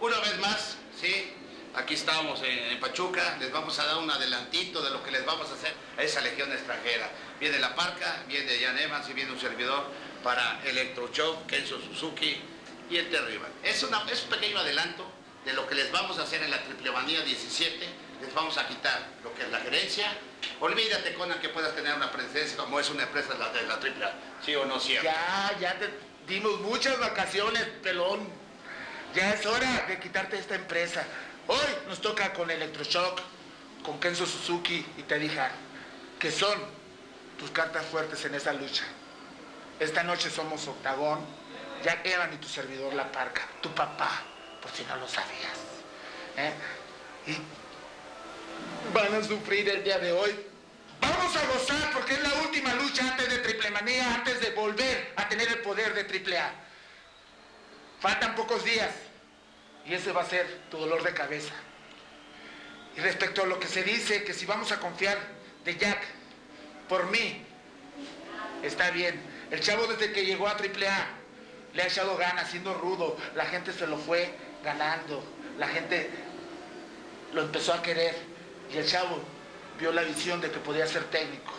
Una vez más, sí, aquí estamos en Pachuca, les vamos a dar un adelantito de lo que les vamos a hacer a esa legión extranjera. Viene La Parka, viene Jack Evans y viene un servidor para Electroshock, Kenzo Suzuki y el Teddy Hart. Es un pequeño adelanto de lo que les vamos a hacer en la Triplemanía 17, les vamos a quitar lo que es la gerencia. Olvídate, Conan, que puedas tener una presencia como es una empresa de la triple A, ¿sí o no, cierto? Ya te dimos muchas vacaciones, pelón. Ya es hora de quitarte esta empresa. Hoy nos toca con Electroshock, con Kenzo Suzuki y Teddy Hart, que son tus cartas fuertes en esa lucha. Esta noche somos Octagón, Jack Evans y tu servidor La Parka, tu papá, por si no lo sabías. Y van a sufrir el día de hoy. Vamos a gozar porque es la última lucha antes de Triplemanía, antes de volver a tener el poder de AAA. Faltan pocos días y ese va a ser tu dolor de cabeza. Y respecto a lo que se dice, que si vamos a confiar de Jack, por mí, está bien. El chavo desde que llegó a AAA le ha echado ganas, siendo rudo. La gente se lo fue ganando, la gente lo empezó a querer y el chavo vio la visión de que podía ser técnico.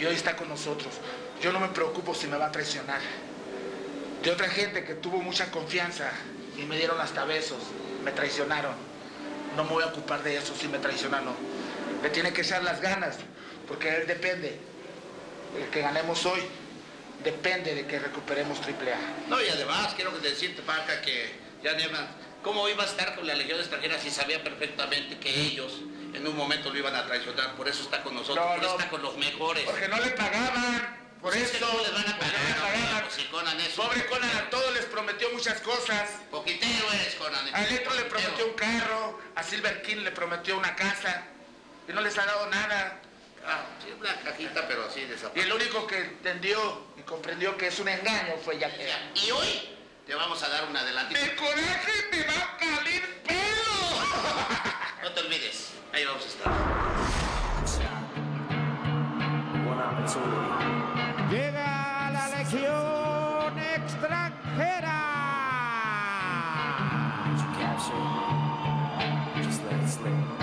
Y hoy está con nosotros. Yo no me preocupo si me va a traicionar. De otra gente que tuvo mucha confianza y me dieron hasta besos, me traicionaron. No me voy a ocupar de eso si me traicionan o no. Le tiene que echar las ganas, porque él depende. El que ganemos hoy depende de que recuperemos AAA. No, y además quiero decirte, Parka, que ya además, ¿cómo iba a estar con la legión extranjera si sabía perfectamente que ellos en un momento lo iban a traicionar? Por eso está con nosotros, no, por eso está con los mejores. Porque no le pagaban, por eso no les van a pagar. Pobre Conan, a todos les prometió muchas cosas. Poquitero eres, Conan. A Electro le prometió un carro, a Silver King le prometió una casa y no les ha dado nada. Ah, sí, una cajita, pero así desapareció. Y el único que entendió y comprendió que es un engaño fue Jack. Y hoy te vamos a dar un adelantito. ¡El coraje te va a calir pelo! No te olvides, ahí vamos a estar. Llega la legión extranjera.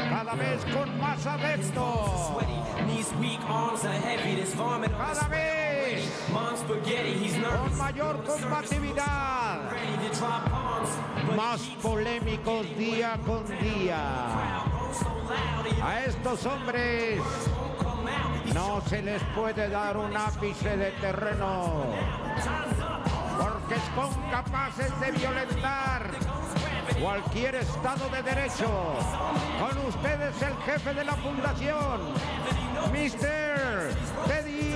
Cada vez con más adeptos. Cada vez con mayor combatividad. Más polémicos día con día. A estos hombres no se les puede dar un ápice de terreno, porque son capaces de violentar cualquier estado de derecho. Con ustedes el jefe de la fundación, Mr. Teddy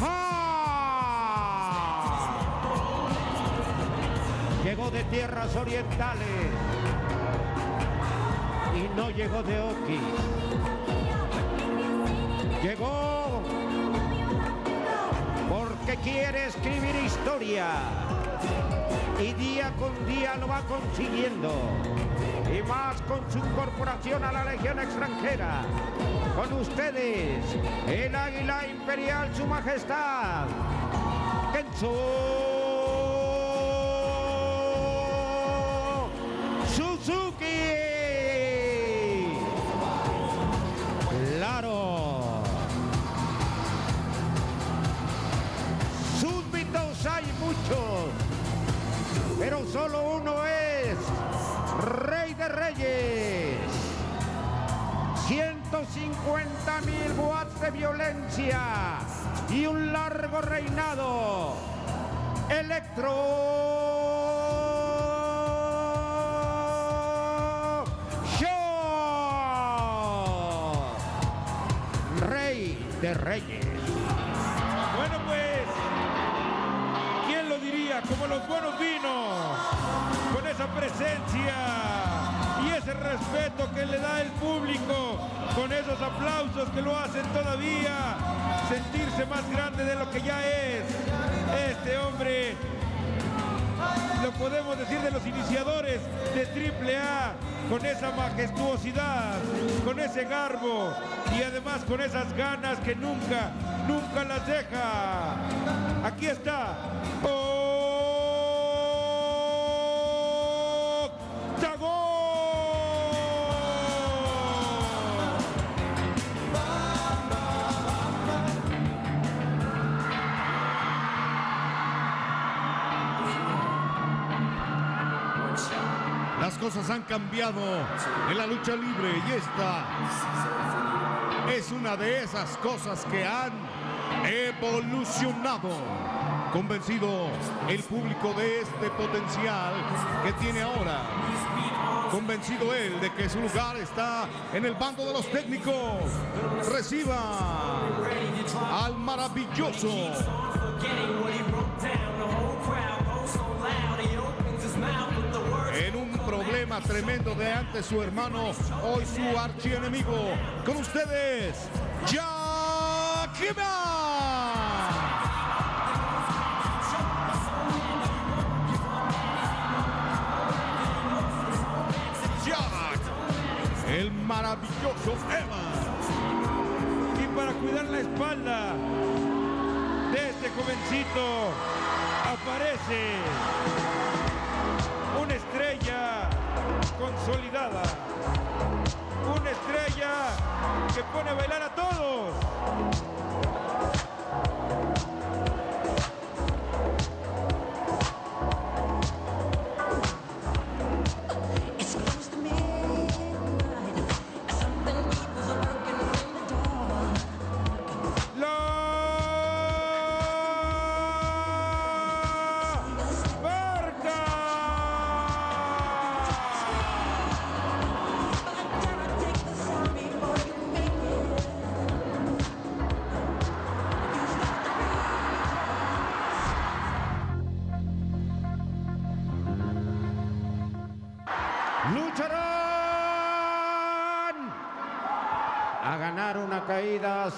Hart. Llegó de tierras orientales y no llegó de Oki. Llegó porque quiere escribir historia. Y día con día lo va consiguiendo. Y más con su incorporación a la legión extranjera. Con ustedes, el águila imperial, su majestad, Kenzo Suzuki. Claro. Súbditos hay muchos, pero solo uno es Rey de Reyes. 150,000 watts de violencia y un largo reinado. Electroshock, Rey de Reyes. Bueno, pues, ¿quién lo diría? Como los buenos vinos. esa presencia y ese respeto que le da el público, con esos aplausos que lo hacen todavía sentirse más grande de lo que ya es. Este hombre, lo podemos decir de los iniciadores de AAA, con esa majestuosidad, con ese garbo y además con esas ganas que nunca, nunca las deja. Aquí está Octagón. Las cosas han cambiado en la lucha libre y esta es una de esas cosas que han evolucionado. Convencido el público de este potencial que tiene ahora. Convencido él de que su lugar está en el bando de los técnicos. Reciba al maravilloso en un problema tremendo de antes su hermano, hoy su archienemigo. Con ustedes, Jack Evans. Jack, el maravilloso Evans. Y para cuidar la espalda de este jovencito, aparece una estrella consolidada, una estrella que pone a bailar a todos.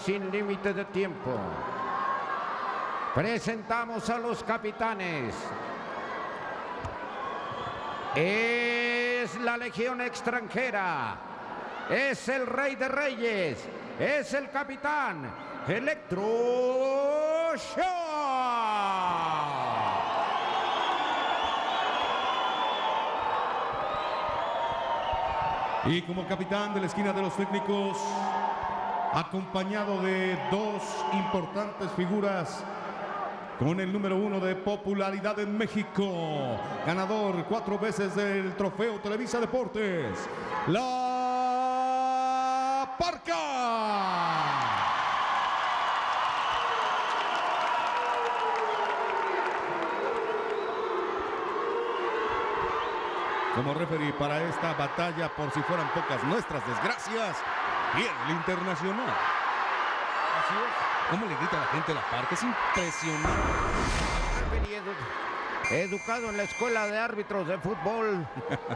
Sin límite de tiempo. Presentamos a los capitanes. Es la legión extranjera, es el rey de reyes, es el capitán Electroshock. Y como capitán de la esquina de los técnicos, acompañado de dos importantes figuras con el número 1 de popularidad en México, ganador 4 veces del trofeo Televisa Deportes, La Parka. Como referee para esta batalla, por si fueran pocas nuestras desgracias, el internacional. Así es. ¿Cómo le grita a la gente La Parka? Es impresionante. Educado en la escuela de árbitros de fútbol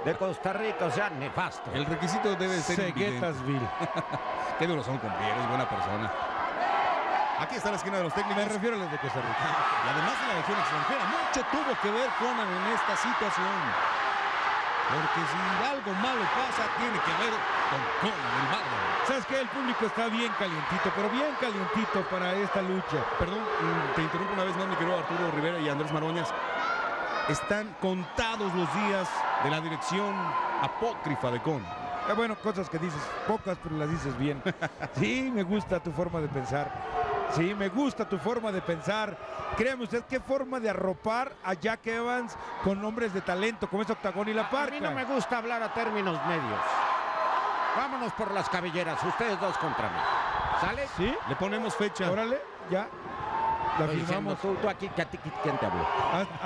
de Costa Rica, o sea, nefasto. El requisito debe ser Seguetasville. Qué duros son con Pierre, buena persona. Aquí está la esquina de los técnicos. Me refiero a los de Costa Rica. Y además de la región extranjera, mucho tuvo que ver Conan en esta situación. Porque si algo malo pasa, tiene que ver con el malo. ¿Sabes qué? El público está bien calientito, pero bien calientito para esta lucha. Perdón, te interrumpo una vez más, mi querido Arturo Rivera y Andrés Maroñas. Están contados los días de la dirección apócrifa de Con. Bueno, cosas que dices, pocas, pero las dices bien. Sí, me gusta tu forma de pensar. Sí, me gusta tu forma de pensar. Créame usted, qué forma de arropar a Jack Evans con hombres de talento, como es Octagón y La Parka. A mí no me gusta hablar a términos medios. Vámonos por las cabelleras, ustedes dos contra mí. ¿Sale? Sí. Le ponemos fecha. Órale, ya. La firmamos. Tú aquí, ¿quién te habló?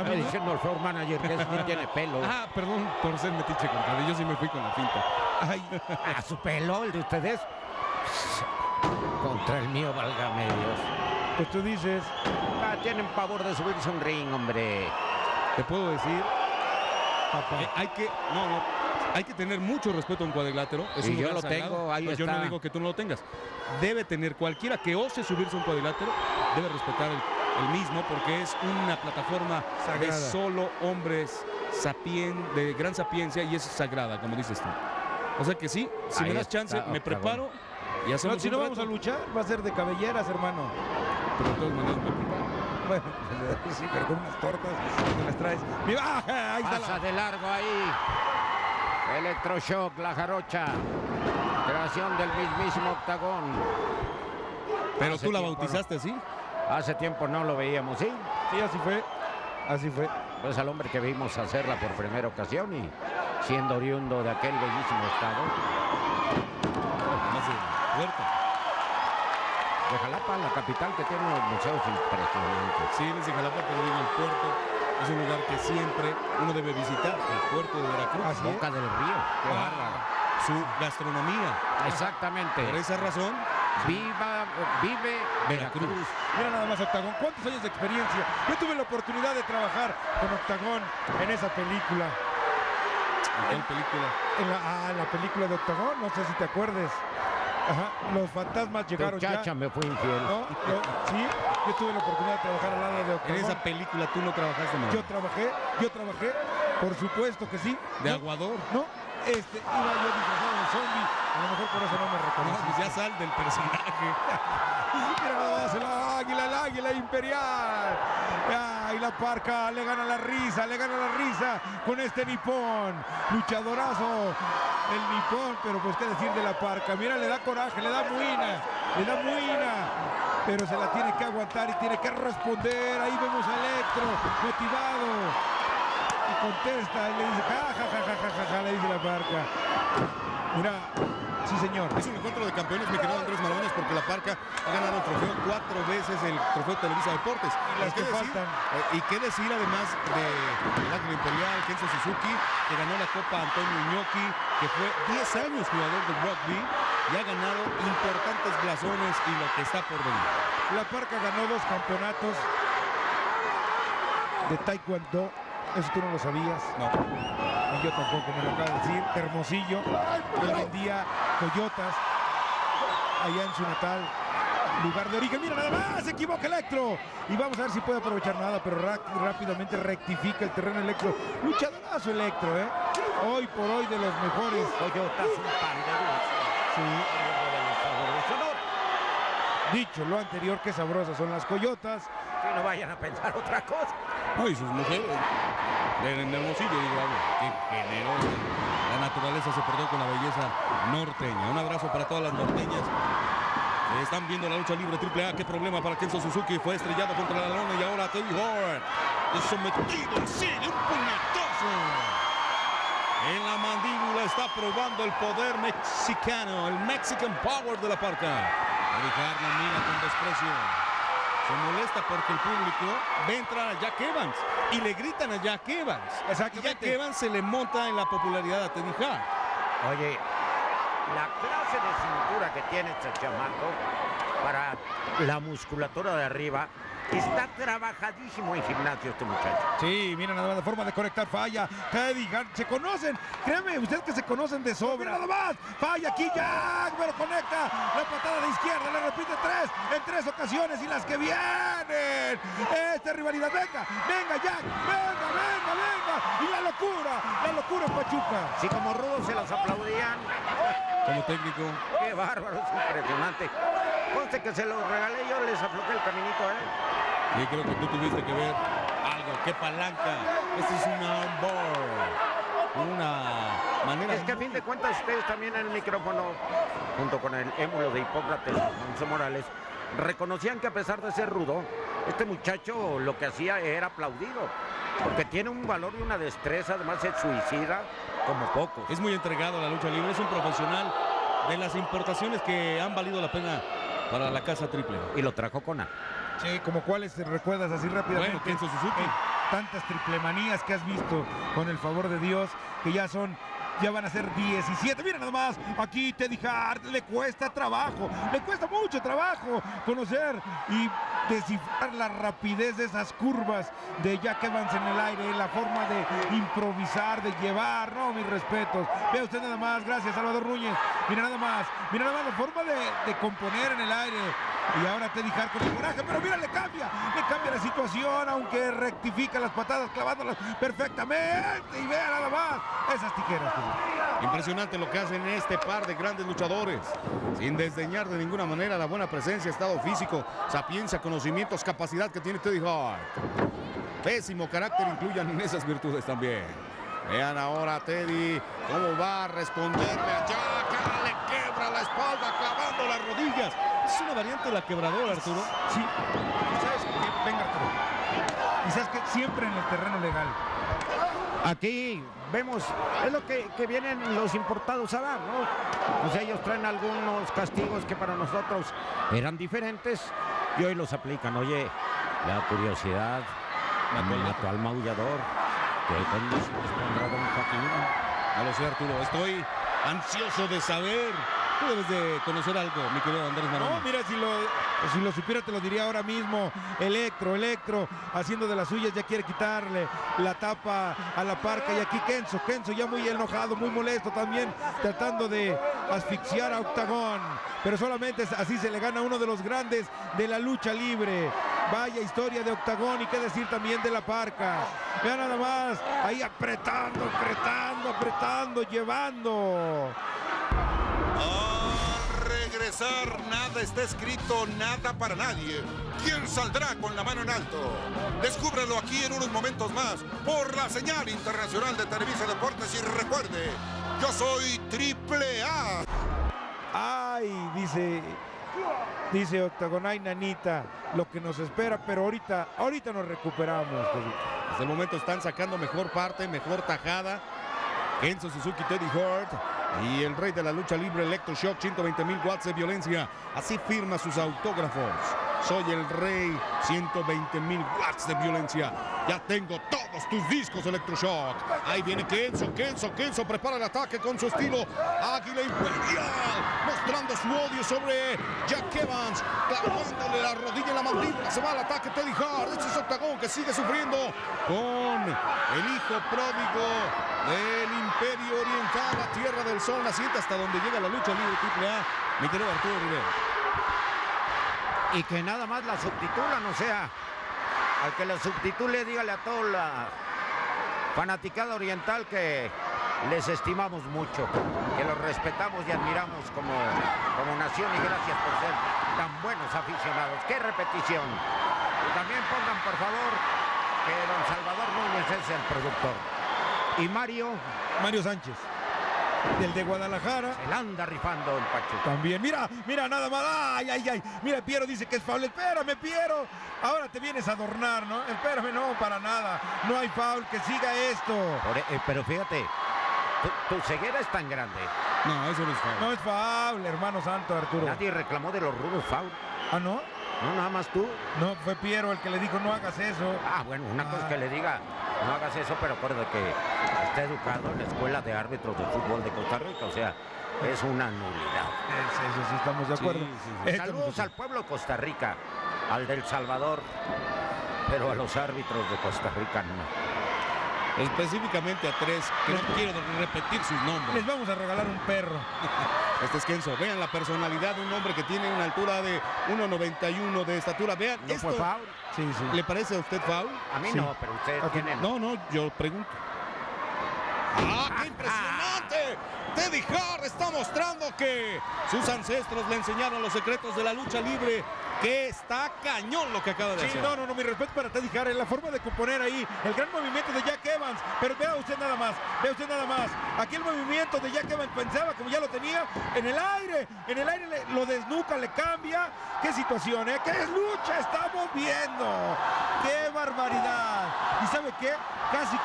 Me diciendo el floor manager que no tiene pelo. Ah, perdón por ser metiche con cabello, yo sí me fui con la finta. Ay. ¿A su pelo, el de ustedes? Contra el mío, válgame Dios. Pues tú dices... Ah, tienen pavor de subirse un ring, hombre. Te puedo decir papá. Hay que tener mucho respeto a un cuadrilátero. Es un lugar sagrado. Yo no digo que tú no lo tengas. Debe tener cualquiera que ose subirse a un cuadrilátero, debe respetar el mismo, porque es una plataforma sagrada de solo hombres de gran sapiencia, y es sagrada, como dices tú. O sea que sí, si me das chance, me preparo y hacemos. No, si no vamos a luchar, va a ser de cabelleras, hermano. Pero de todas maneras me preparo. Bueno, sí, pero con unas tortas que las traes. Ahí está. Pasa de largo ahí. Electroshock, la jarocha, creación del mismísimo Octagón. Pero hace tú la bautizaste, ¿no? ¿Sí? Hace tiempo no lo veíamos, ¿sí? Sí, así fue, así fue. Pues al hombre que vimos hacerla por primera ocasión y siendo oriundo de aquel bellísimo estado. De Xalapa, la capital, que tiene unos museos impresionantes. Sí, desde Xalapa, pero vive el puerto. Es un lugar que siempre uno debe visitar, el puerto de Veracruz. Así Boca del Río. Su gastronomía. Exactamente. Por esa razón, vive Veracruz. Mira nada más, Octagón, ¿cuántos años de experiencia? Yo tuve la oportunidad de trabajar con Octagón en esa película. ¿En qué película? En la película de Octagón, no sé si te acuerdes. Ajá, los fantasmas llegaron ya. Chacha me fue infiel. No, sí, yo tuve la oportunidad de trabajar al lado de Octagón. En esa película tú no trabajaste nada. Yo trabajé, por supuesto que sí. ¿De aguador? No, iba yo disfrazado de zombie, a lo mejor por eso no me reconoces. Ya sal del personaje. Mira, el águila imperial. Y La Parka le gana la risa con este nipón, luchadorazo. El nipón, pero pues qué decir de La Parka. Mira, le da coraje, le da muina, pero se la tiene que aguantar y tiene que responder. Ahí vemos a Electro, motivado, y contesta, y le dice, ja, le dice La Parka. Mira, sí señor. Es un encuentro de campeones, mi querido Andrés Maroñas, porque La Parka ha ganado el trofeo 4 veces, el trofeo Televisa Deportes. Las que faltan. Y qué decir además del águila imperial, Kenzo Suzuki, que ganó la Copa Antonio Inoki, que fue 10 años jugador de rugby y ha ganado importantes blasones y lo que está por venir. La Parka ganó 2 campeonatos de taekwondo. Eso tú no lo sabías. No. Y yo tampoco, me lo acabo de decir. Hermosillo, hoy en día Coyotas, allá en su natal lugar de origen. Mira nada más, se equivoca Electro. Y vamos a ver si puede aprovechar nada, pero rápidamente rectifica el terreno Electro. Luchadorazo Electro, ¿eh? Hoy por hoy de los mejores. Coyotas, un par de sí. Dicho lo anterior, qué sabrosas son las Coyotas. Que no vayan a pensar otra cosa. Ay, sus mujeres. En Hermosillo, digo, qué generoso. La naturaleza se perdió con la belleza norteña. Un abrazo para todas las norteñas. Están viendo la lucha libre AAA. Qué problema para Kenzo Suzuki. Fue estrellado contra la lona y ahora Teddy Hart es sometido así de un puñetazo. En la mandíbula está probando el poder mexicano, el Mexican Power de La Parka. Teddy Hart la mira con desprecio. Se molesta porque el público ve entrar a Jack Evans y le gritan a Jack Evans. Y Jack Evans se le monta en la popularidad a Teddy Hart. Oye, la clase de cintura que tiene este chamaco para la musculatura de arriba, está trabajadísimo en gimnasio este muchacho. Sí, mira nada más la forma de conectar, falla Teddy Hart. Se conocen, créanme ustedes que se conocen de sobra. Mira nada más, falla aquí Jack, pero conecta la patada de izquierda, le repite 3 en 3 ocasiones y las que vienen. Esta rivalidad, venga Jack, venga. Y la locura en Pachuca. Sí, como rudos se las aplaudían. Como técnico. Qué bárbaro, es impresionante. Conste que se lo regalé, yo les afloqué el caminito a él. Sí, creo que tú tuviste que ver algo. ¡Qué palanca! Esta es una onboard. Una manera... Es que a fin de cuentas ustedes también en el micrófono, junto con el émulo de Hipócrates, Monse Morales, reconocían que a pesar de ser rudo, este muchacho lo que hacía era aplaudido. Porque tiene un valor y una destreza, además es suicida como pocos. Es muy entregado a la lucha libre, es un profesional de las importaciones que han valido la pena para la casa triple. Y lo trajo con A. Sí, como cuáles te recuerdas así rápidamente. Bueno, Kenzo Suzuki. Tantas triplemanías que has visto, con el favor de Dios, que ya son ya van a ser 17. Miren nada más, aquí Teddy Hart le cuesta trabajo, le cuesta mucho trabajo conocer y descifrar la rapidez de esas curvas de Jack Evans en el aire, la forma de improvisar, de llevar, no, mis respetos. Vea usted nada más, gracias Salvador Núñez, mira nada más la forma de componer en el aire. Y ahora Teddy Hart con el coraje, pero mira, le cambia la situación, aunque rectifica las patadas clavándolas perfectamente. Y vean nada más esas tijeras. Impresionante lo que hacen este par de grandes luchadores, sin desdeñar de ninguna manera la buena presencia, estado físico, sapiencia, conocimientos, capacidad que tiene Teddy Hart. Pésimo carácter, incluyan en esas virtudes también. Vean ahora Teddy cómo va a responderle a Jack. Le quebra la espalda clavando las rodillas. Es una variante de la quebradora, Arturo. Sí. ¿Sabes qué? Venga, Arturo. Y sabes que siempre en el terreno legal. Aquí vemos, es lo que vienen los importados a dar, ¿no? O sea, ellos traen algunos castigos que para nosotros eran diferentes y hoy los aplican. Oye, la curiosidad mató al maullador. Que hoy con los pondrá Don Joaquín. No lo sé, Arturo. Estoy ansioso de saber. Tú debes de conocer algo, mi querido Andrés Maroñas. No, mira, si lo supiera te lo diría ahora mismo. Electro, haciendo de las suyas, ya quiere quitarle la tapa a La Parka. Y aquí Kenzo ya muy enojado, muy molesto también, tratando de asfixiar a Octagón. Pero solamente así se le gana a uno de los grandes de la lucha libre. Vaya historia de Octagón y qué decir también de La Parka. Vean nada más, ahí apretando, llevando. Nada está escrito, nada para nadie. ¿Quién saldrá con la mano en alto? Descúbrelo aquí en unos momentos más por la señal internacional de Televisa Deportes. Y recuerde, yo soy AAA. Ay, dice Octagón, ay nanita, lo que nos espera, pero ahorita nos recuperamos. Hasta el momento están sacando mejor parte, mejor tajada. Kenzo Suzuki, Teddy Hart y el rey de la lucha libre, Electroshock, 120,000 watts de violencia. Así firma sus autógrafos. Soy el rey, 120,000 watts de violencia. Ya tengo todos tus discos, Electroshock. Ahí viene Kenzo. Prepara el ataque con su estilo águila imperial, mostrando su odio sobre Jack Evans, clavándole la rodilla en la mandíbula. Se va al ataque Teddy Hart. Este es Octagón que sigue sufriendo con el hijo pródigo del Imperio Oriental, la tierra del sol naciente, hasta donde llega la lucha libre AAA, mi querido Arturo Rivera. Y que nada más la subtitulan, o sea, al que la subtitule, dígale a toda la fanaticada oriental que les estimamos mucho, que los respetamos y admiramos como nación, y gracias por ser tan buenos aficionados. ¡Qué repetición! Y también pongan, por favor, que don Salvador Núñez es el productor. Y Mario Sánchez, del de Guadalajara. Se la anda rifando el Pachuca. También, mira nada más. Ay. Mira, Piero dice que es foul. Espérame, Piero. Ahora te vienes a adornar, ¿no? Espérame, no, para nada. No hay foul, que siga esto. Pero fíjate, tu ceguera es tan grande. No, eso no es foul. No es foul, hermano santo Arturo. Nadie reclamó de los rudos foul. ¿Ah, no? No, nada más tú. No, fue Piero el que le dijo no hagas eso. Ah, bueno, una cosa que le diga no hagas eso, pero acuérdate que está educado en la escuela de árbitros de fútbol de Costa Rica, o sea, es una nulidad. Eso sí, estamos de acuerdo. Sí. Saludos al pueblo de Costa Rica, al del Salvador, pero a los árbitros de Costa Rica no. Específicamente a tres, que no quiero repetir sus nombres. Les vamos a regalar un perro. Este es Kenzo. Vean la personalidad de un hombre que tiene una altura de 1.91 de estatura. Vean, ¿no esto fue foul? Sí. ¿Le parece a usted foul? A mí sí. No, pero usted tiene... No, yo pregunto. ¡Ah, qué impresionante! Teddy Hart está mostrando que sus ancestros le enseñaron los secretos de la lucha libre, que está cañón lo que acaba de hacer. No, mi respeto para Teddy Hart, en la forma de componer ahí, el gran movimiento de Jack Evans, pero vea usted nada más, aquí el movimiento de Jack Evans, pensaba como ya lo tenía, en el aire lo desnuca, le cambia. Qué situación, ¿eh? Qué lucha estamos viendo, qué barbaridad. ¿Y sabe qué? Casi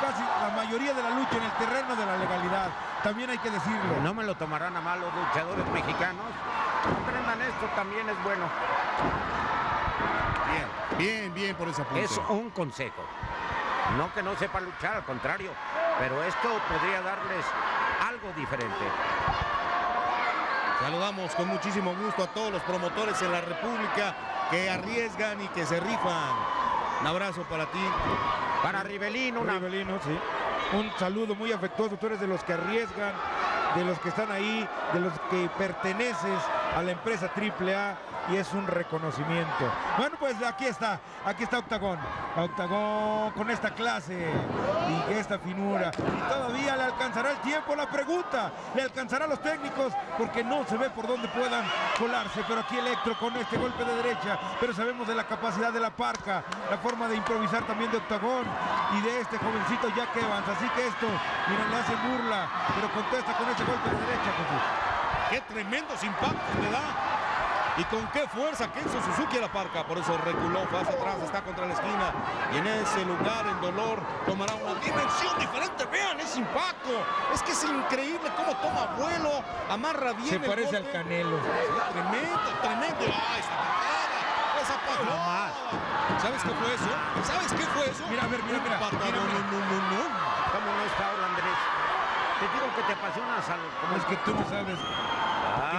la mayoría de la lucha en el terreno de la legalidad, también hay que decirlo. No me lo tomarán a mal los luchadores mexicanos, aprendan esto, también es bueno. Bien por esa punta. Es un consejo. No que no sepa luchar, al contrario, pero esto podría darles algo diferente. Saludamos con muchísimo gusto a todos los promotores en la República que arriesgan y que se rifan. Un abrazo para ti. Para Rivelino. Rivelino, sí. Un saludo muy afectuoso. Tú eres de los que arriesgan, de los que están ahí, de los que perteneces a la empresa AAA, y es un reconocimiento. Bueno, pues aquí está Octagón. Octagón con esta clase y esta finura. Y todavía le alcanzará el tiempo, la pregunta, le alcanzará a los técnicos, porque no se ve por dónde puedan colarse, pero aquí Electro con este golpe de derecha, pero sabemos de la capacidad de La Parka, la forma de improvisar también de Octagón y de este jovencito Jack Evans, así que esto, miren, le hace burla, pero contesta con este golpe de derecha, Jesús. ¡Qué tremendos impactos le da! Y con qué fuerza Kenzo Suzuki a La Parka. Por eso reculó, fue hacia atrás, está contra la esquina. Y en ese lugar el dolor tomará una dimensión diferente. Vean ese impacto. Es que es increíble cómo toma vuelo, amarra bien. Se parece al Canelo. Sí, tremendo, tremendo. ¡Ay, esa patada! ¡Esa patada! ¿Sabes qué fue eso? ¿Sabes qué fue eso? Mira, a ver, mira, mira. No. ¿Cómo no está ahora, Andrés? Te digo que te apasionas algo. Como es que tú no sabes.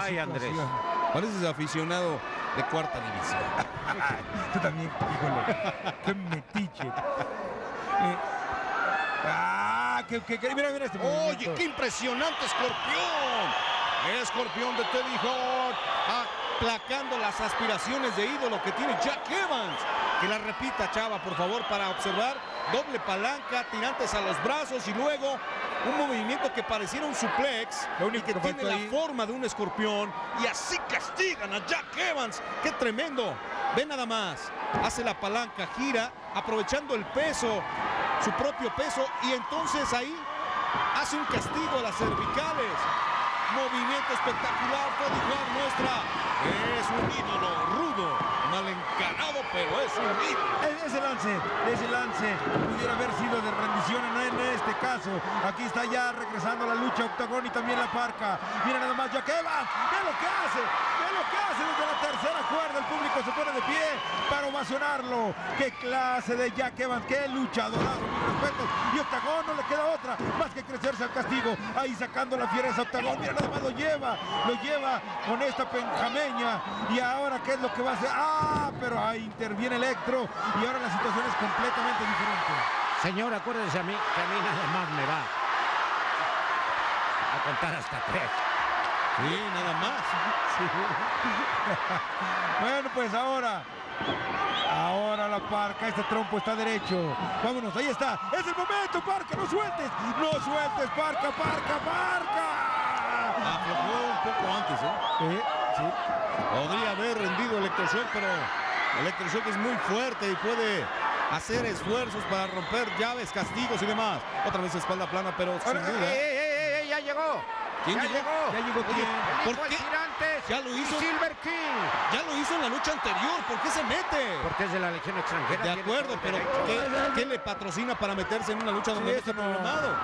Ay, Andrés. Pareces aficionado de cuarta división. Tú también, híjole. Qué metiche. Mira este movimiento. Oye, qué impresionante escorpión. Escorpión de Teddy Hart, aplacando las aspiraciones de ídolo que tiene Jack Evans. Que la repita, Chava, por favor, para observar. Doble palanca, tirantes a los brazos y luego un movimiento que pareciera un suplex, lo único que tiene la forma de un escorpión, y así castigan a Jack Evans. ¡Qué tremendo! Ve nada más, hace la palanca, gira, aprovechando el peso, su propio peso, y entonces ahí hace un castigo a las cervicales. Movimiento espectacular, Teddy Hart muestra, es un ídolo rudo, mal encarado, pero es un ídolo. Ese lance pudiera haber sido de rendición en este caso. Aquí está ya regresando a la lucha Octagón y también La Parka. Mira nada más, Jack Evans, ve lo que hace desde la tercera cuerda, el público se pone de pie para ovacionarlo. Qué clase de Jack Evans, qué luchadorazo, mis respetos. Y Octagón no le queda otra más que crecerse al castigo, ahí sacando la fiereza Octagón. Mira nada más, lo lleva con esta penjameña. Y ahora, ¿qué es lo que va a hacer? ¡Ah! Pero ahí interviene Electro y ahora la situación es completamente diferente. Señor, acuérdese a mí que a mí nada más me va a contar hasta 3. Sí, nada más. Sí. Bueno, pues ahora La Parka, este trompo está derecho. Vámonos, ahí está. Es el momento, Parka, no sueltes, Parka. Aflojó un poco antes, ¿eh? Sí. Podría haber rendido Electroshock, pero Electroshock es muy fuerte y puede hacer esfuerzos para romper llaves, castigos y demás. Otra vez espalda plana, pero sin duda. ¡Ey! ¡Ya llegó! ¿Quién llegó? Ya llegó. ¿Quién? ¿Por qué? Ya lo hizo Silver King. Ya lo hizo en la lucha anterior. ¿Por qué se mete? Porque es de la legión extranjera. De acuerdo, pero ¿qué le patrocina para meterse en una lucha donde no está programado?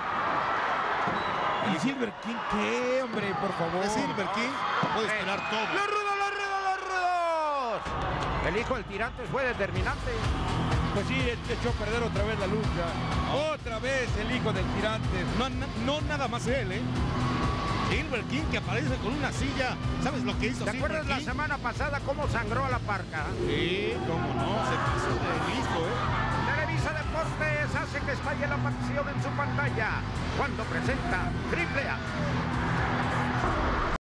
¿Y Silver King qué, hombre? Por favor. ¿Es Silver King? Puede esperar todo. ¡Los rudos! El hijo del tirante fue determinante. Pues sí, echó a perder otra vez la lucha. Otra vez el hijo del tirante. No nada más él, ¿eh? Silver King que aparece con una silla. ¿Sabes lo que hizo Silver King? ¿Te acuerdas la semana pasada cómo sangró a La Parka? Sí, cómo no. Se pasó de listo, ¿eh? Televisa Deportes hace que estalle la pasión en su pantalla cuando presenta AAA.